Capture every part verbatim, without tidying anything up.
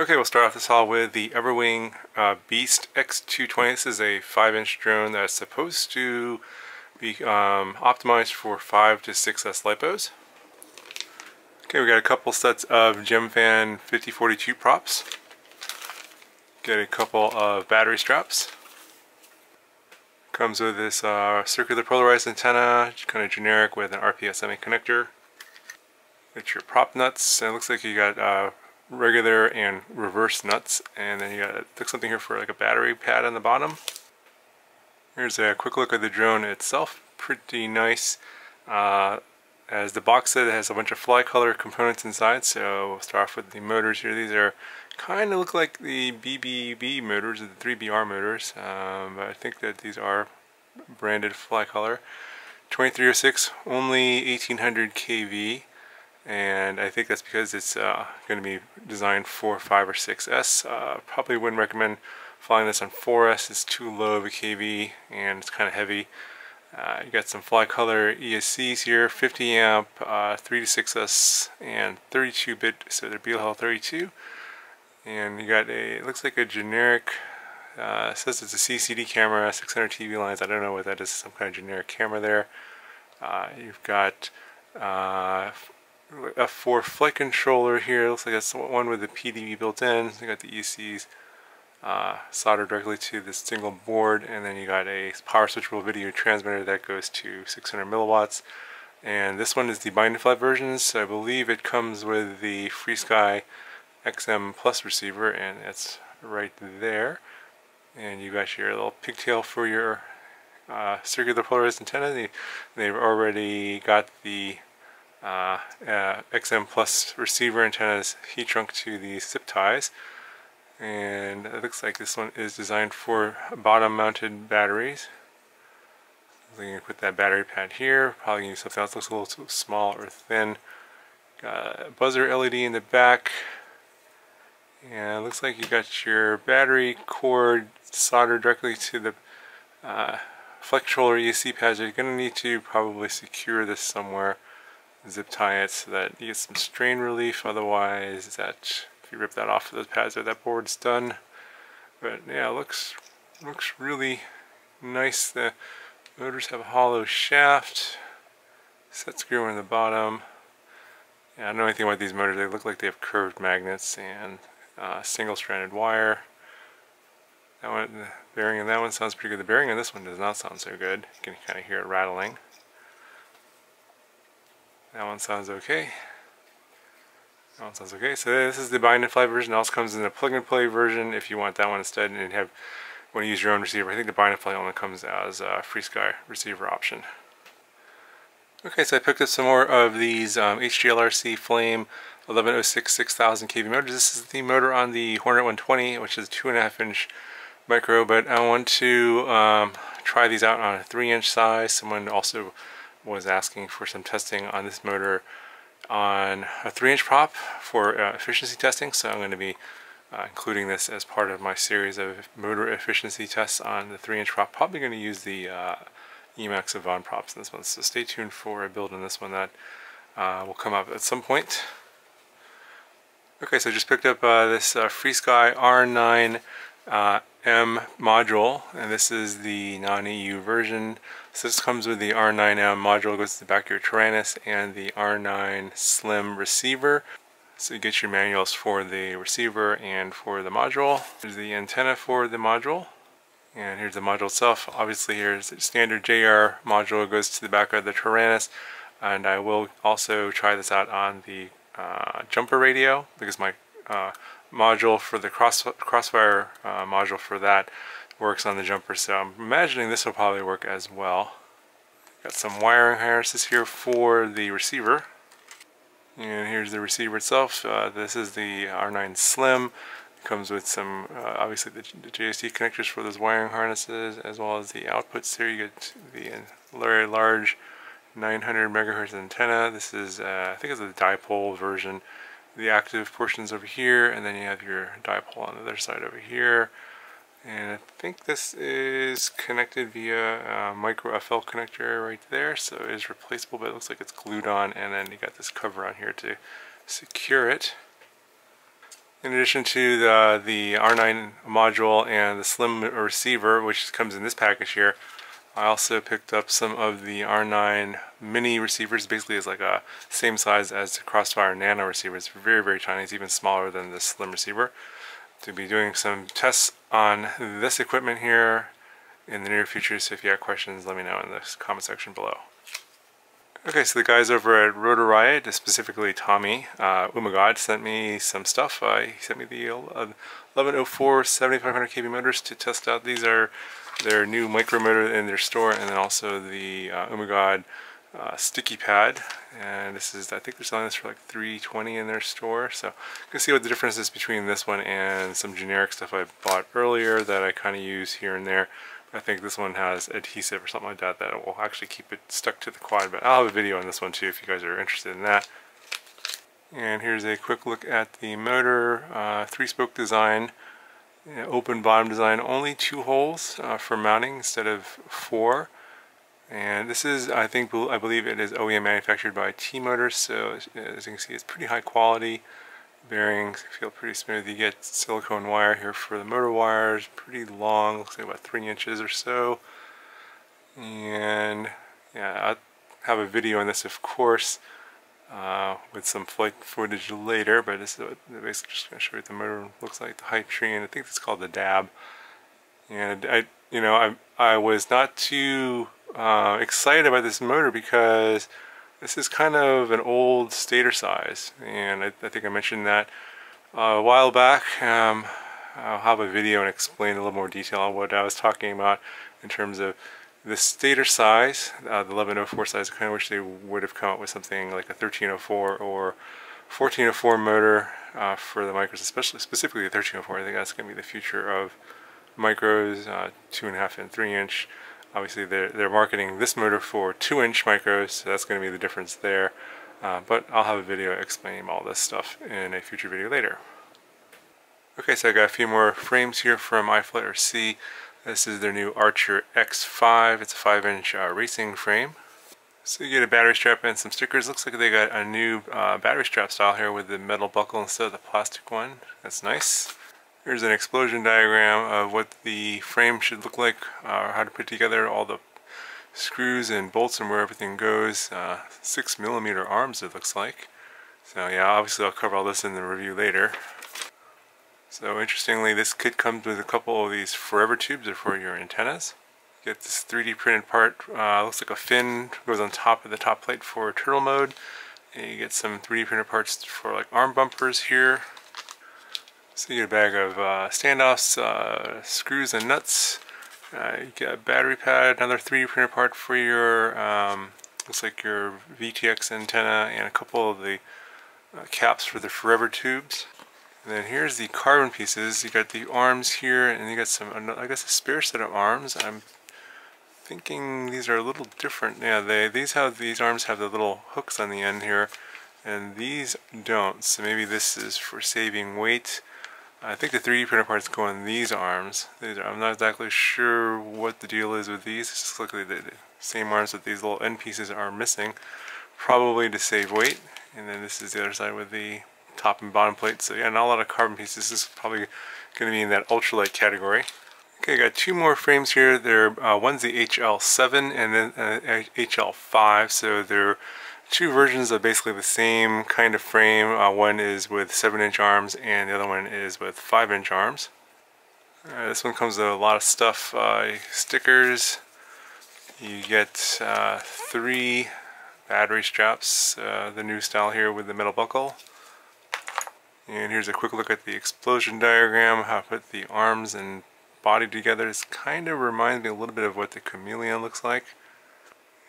Okay, we'll start off this haul with the Everwing uh, Beast X two twenty. This is a five inch drone that's supposed to be um, optimized for five to six S LiPos. Okay, we got a couple sets of Gemfan fifty forty-two props. Get a couple of battery straps. Comes with this uh, circular polarized antenna, kind of generic, with an R P S M connector. Get your prop nuts, and it looks like you got uh, regular and reverse nuts, and then you got like something here for like a battery pad on the bottom. Here's a quick look at the drone itself. Pretty nice. Uh, as the box said, it has a bunch of Flycolor components inside, so we'll start off with the motors here. These are kind of look like the B B B motors, or the three B R motors, um, but I think that these are branded Flycolor. twenty-three oh six, only eighteen hundred K V. And I think that's because it's uh, going to be designed for five or six S. Uh, probably wouldn't recommend flying this on four S. It's too low of a K V and it's kind of heavy. Uh, you got some Flycolor E S Cs here, fifty amp, uh, three to six S, and thirty-two bit, so they're Beel Hell thirty-two. And you got a, it looks like a generic, uh, it says it's a C C D camera, six hundred T V lines. I don't know what that is, some kind of generic camera there. Uh, you've got uh, F four flight controller here. Looks like that's one with the P D V built in. So you got the E Cs uh, soldered directly to this single board, and then you got a power switchable video transmitter that goes to six hundred milliwatts. And this one is the bind and fly version, so I believe it comes with the FrSky X M Plus receiver, and it's right there. And you got your little pigtail for your uh, circular polarized antenna. They, they've already got the Uh, uh, X M Plus receiver antennas heat shrunk to the zip ties, and it looks like this one is designed for bottom mounted batteries. So you can put that battery pad here, probably use something else. Looks a little too small or thin. Got a buzzer L E D in the back, and it looks like you got your battery cord soldered directly to the uh, flight controller E S C pads. You're going to need to probably secure this somewhere, zip tie it so that you get some strain relief. Otherwise, that if you rip that off of those pads, or that board's done. But yeah, it looks looks really nice. The motors have a hollow shaft, set screw in the bottom. Yeah, I don't know anything about these motors. They look like they have curved magnets and uh, single-stranded wire. That one, the bearing in that one sounds pretty good. The bearing in this one does not sound so good. You can kind of hear it rattling. That one sounds okay. That one sounds okay. So this is the bind and fly version. It also comes in a plug and play version if you want that one instead, and have when you use your own receiver. I think the bind and fly only comes as a FrSky receiver option. Okay, so I picked up some more of these um, H G L R C Flame eleven oh six six thousand K V motors. This is the motor on the Hornet one twenty, which is two and a half inch micro. But I want to um, try these out on a three inch size. Someone also was asking for some testing on this motor on a three inch prop for uh, efficiency testing, so I'm going to be uh, including this as part of my series of motor efficiency tests on the three inch prop. Probably going to use the uh, EMAX Avan props in this one, so stay tuned for a build on this one that uh, will come up at some point. Okay, so I just picked up uh, this uh, FrSky R nine uh, M module, and this is the non E U version. So this comes with the R nine M module, goes to the back of your Taranis, and the R nine Slim receiver. So you get your manuals for the receiver and for the module. Here's the antenna for the module, and here's the module itself. Obviously here's the standard J R module, goes to the back of the Taranis, and I will also try this out on the uh, jumper radio, because my uh, module for the cross, crossfire uh, module for that works on the jumper, so I'm imagining this will probably work as well. Got some wiring harnesses here for the receiver, and here's the receiver itself. Uh, this is the R nine Slim. It comes with some uh, obviously the, the J S D connectors for those wiring harnesses, as well as the outputs here. You get the very large nine hundred megahertz antenna. This is uh, I think it's a dipole version. The active portions over here, and then you have your dipole on the other side over here. And I think this is connected via a micro F L connector right there, so it is replaceable, but it looks like it's glued on, and then you got this cover on here to secure it. In addition to the, the R nine module and the Slim receiver, which comes in this package here, I also picked up some of the R nine Mini receivers. Basically, it's like a same size as the Crossfire Nano receiver. It's very, very tiny. It's even smaller than the Slim receiver. To be doing some tests on this equipment here in the near future. So if you have questions, let me know in the comment section below. Okay, so the guys over at Rotor Riot, specifically Tommy uh, Ummagrip, sent me some stuff. Uh, he sent me the eleven oh four seventy-five hundred K B motors to test out. These are their new micro motor in their store, and then also the uh, Ummagrip uh, sticky pad. And this is, I think they're selling this for like three twenty in their store. So you can see what the difference is between this one and some generic stuff I bought earlier that I kind of use here and there. I think this one has adhesive or something like that that will actually keep it stuck to the quad, but I'll have a video on this one too if you guys are interested in that. And here's a quick look at the motor. Uh, three-spoke design, uh, open bottom design, only two holes uh, for mounting instead of four. And this is, I think, I believe it is O E M manufactured by T-Motors, so as you can see it's pretty high quality. Bearings feel pretty smooth. You get silicone wire here for the motor wires, pretty long, looks like about three inches or so. And yeah, I'll have a video on this, of course, uh, with some flight footage later, but this is what, basically just going to show you what the motor looks like, the HypeTrain. I think it's called the dab. And I, you know, I, I was not too uh, excited about this motor because this is kind of an old stator size, and I, I think I mentioned that uh, a while back. Um, I'll have a video and explain a little more detail on what I was talking about in terms of the stator size, uh, the eleven oh four size. I kind of wish they would have come up with something like a thirteen oh four or fourteen oh four motor uh, for the micros, especially specifically the thirteen oh four. I think that's going to be the future of micros, uh, two and a half and three inch. Obviously, they're, they're marketing this motor for two inch micros, so that's going to be the difference there. Uh, but I'll have a video explaining all this stuff in a future video later. Okay, so I got a few more frames here from iFlight-R C. This is their new Archer X five. It's a five inch uh, racing frame. So you get a battery strap and some stickers. Looks like they got a new uh, battery strap style here with the metal buckle instead of the plastic one. That's nice. Here's an explosion diagram of what the frame should look like, uh, how to put together all the screws and bolts and where everything goes. Uh, six millimeter arms, it looks like. So yeah, obviously I'll cover all this in the review later. So interestingly, this kit comes with a couple of these forever tubes or for your antennas. You get this three D printed part, uh, looks like a fin, goes on top of the top plate for turtle mode. And you get some three D printed parts for like arm bumpers here. So you get a bag of uh, standoffs, uh, screws and nuts. Uh, you get a battery pad, another three D printer part for your, um, looks like your V T X antenna, and a couple of the uh, caps for the forever tubes. And then here's the carbon pieces. You got the arms here, and you got some, I guess, a spare set of arms. I'm thinking these are a little different. Yeah, they these have these arms have the little hooks on the end here, and these don't. So maybe this is for saving weight. I think the three D printer parts go on these arms. These are, I'm not exactly sure what the deal is with these. It's just luckily the same arms that these little end pieces are missing, probably to save weight. And then this is the other side with the top and bottom plate. So yeah, not a lot of carbon pieces. This is probably going to be in that ultralight category. Okay, I got two more frames here. They're, uh, one's the H L seven and then uh, H L five. So they're two versions of basically the same kind of frame. Uh, one is with seven inch arms and the other one is with five inch arms. Uh, this one comes with a lot of stuff. Uh, stickers, you get uh, three battery straps, uh, the new style here with the metal buckle. And here's a quick look at the explosion diagram, how to put the arms and body together. This kind of reminds me a little bit of what the Chameleon looks like.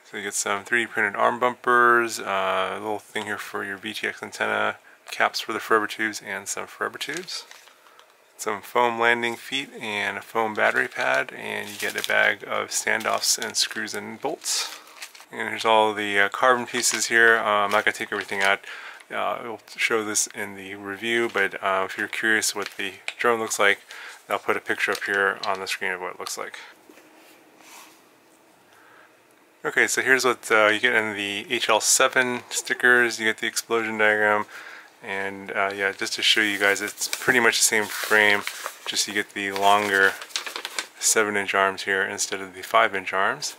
So you get some three D printed arm bumpers, uh, a little thing here for your V T X antenna, caps for the forever tubes, and some forever tubes. Some foam landing feet and a foam battery pad, and you get a bag of standoffs and screws and bolts. And here's all the uh, carbon pieces here. Uh, I'm not going to take everything out. Uh, I'll show this in the review, but uh, if you're curious what the drone looks like, I'll put a picture up here on the screen of what it looks like. Okay, so here's what uh, you get in the H L seven stickers. You get the explosion diagram, And uh, yeah, just to show you guys, it's pretty much the same frame, just you get the longer seven inch arms here instead of the five inch arms.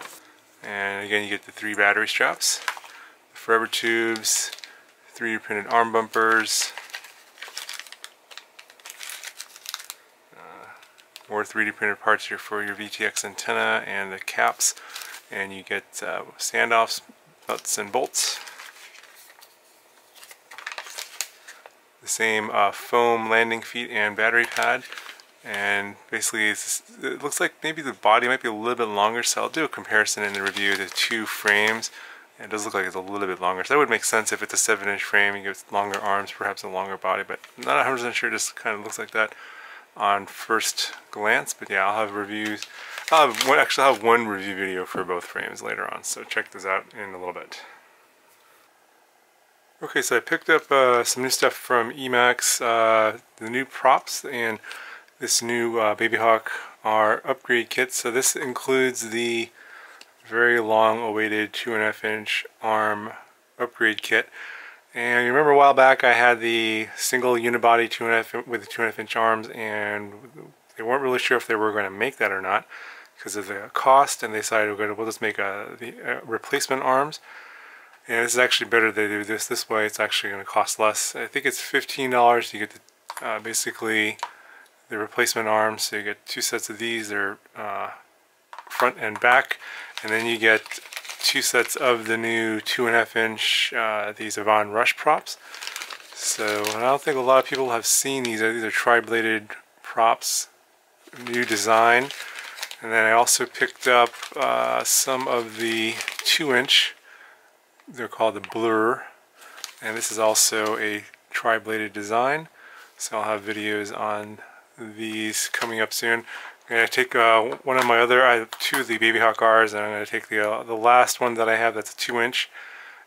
And again, you get the three battery straps, the forever tubes, three D printed arm bumpers, uh, more three D printed parts here for your V T X antenna and the caps, and you get uh, standoffs, nuts and bolts. The same uh, foam landing feet and battery pad, and basically it's, it looks like maybe the body might be a little bit longer, so I'll do a comparison in the review of the two frames. It does look like it's a little bit longer, so that would make sense if it's a seven inch frame, you get longer arms, perhaps a longer body, but I'm not one hundred percent sure, it just kind of looks like that on first glance. But yeah, I'll have reviews, I'll have one, actually I'll have one review video for both frames later on, so check this out in a little bit. Okay, so I picked up uh, some new stuff from EMAX, uh, the new props and this new uh, Babyhawk-R upgrade kit. So this includes the very long awaited two and a half inch arm upgrade kit. And you remember a while back I had the single unibody two and a half with the two and a half inch arms, and they weren't really sure if they were going to make that or not because of the cost, and they decided we're going to, we'll just make a, the uh, replacement arms. And this is actually better they do this this way. It's actually going to cost less. I think it's fifteen dollars. You get the, uh, basically the replacement arms. So you get two sets of these. They're uh, front and back. And then you get two sets of the new two and a half inch uh, these Avan Rush props. So and I don't think a lot of people have seen these. These are tri-bladed props, new design. And then I also picked up uh, some of the two inch. They're called the Blur, and this is also a tri-bladed design, so I'll have videos on these coming up soon. I'm going to take uh, one of my other, I have two of the Babyhawk-Rs, and I'm going to take the uh, the last one that I have that's a two inch,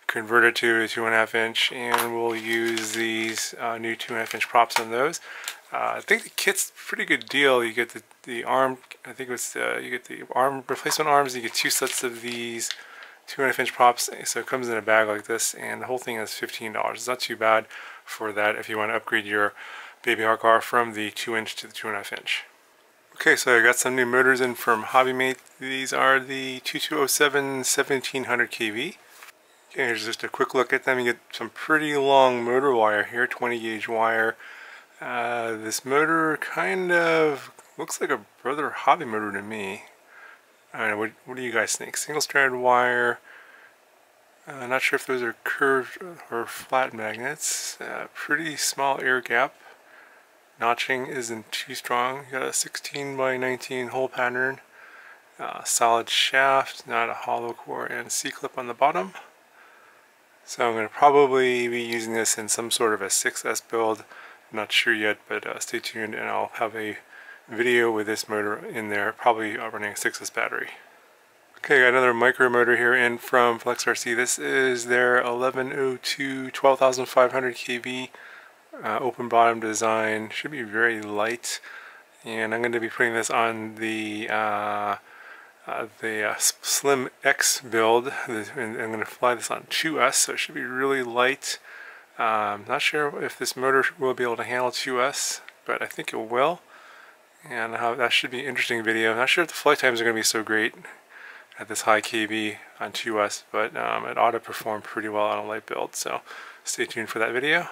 convert it to a two and a half inch, and we'll use these uh, new two and a half inch props on those. Uh, I think the kit's a pretty good deal. You get the, the arm, I think it was, uh, you get the arm replacement arms, you get two sets of these two and a half inch props, so it comes in a bag like this, and the whole thing is fifteen dollars. It's not too bad for that if you want to upgrade your Babyhawk-R from the two inch to the two and a half inch. Okay, so I got some new motors in from Hobby Mate. These are the twenty-two oh seven seventeen hundred K V. Okay, here's just a quick look at them. You get some pretty long motor wire here, twenty gauge wire. Uh, this motor kind of looks like a brother Hobby motor to me. I don't know, what, what do you guys think? Single-stranded wire. Uh, not sure if those are curved or flat magnets. Uh, pretty small air gap. Notching isn't too strong. You got a sixteen by nineteen hole pattern. Uh, solid shaft, not a hollow core, and C-clip on the bottom. So I'm going to probably be using this in some sort of a six S build. I'm not sure yet, but uh, stay tuned and I'll have a video with this motor in there, probably running a six S battery. Okay, got another micro motor here in from FlexRC. This is their eleven oh two twelve thousand five hundred K V uh, open bottom design. Should be very light, and I'm going to be putting this on the uh, uh, the uh, Slim X build, and I'm going to fly this on two S, so it should be really light. Um, not sure if this motor will be able to handle two S, but I think it will. And how, that should be an interesting video. I'm not sure if the flight times are going to be so great at this high K V on two S, but um, it ought to perform pretty well on a light build, so stay tuned for that video.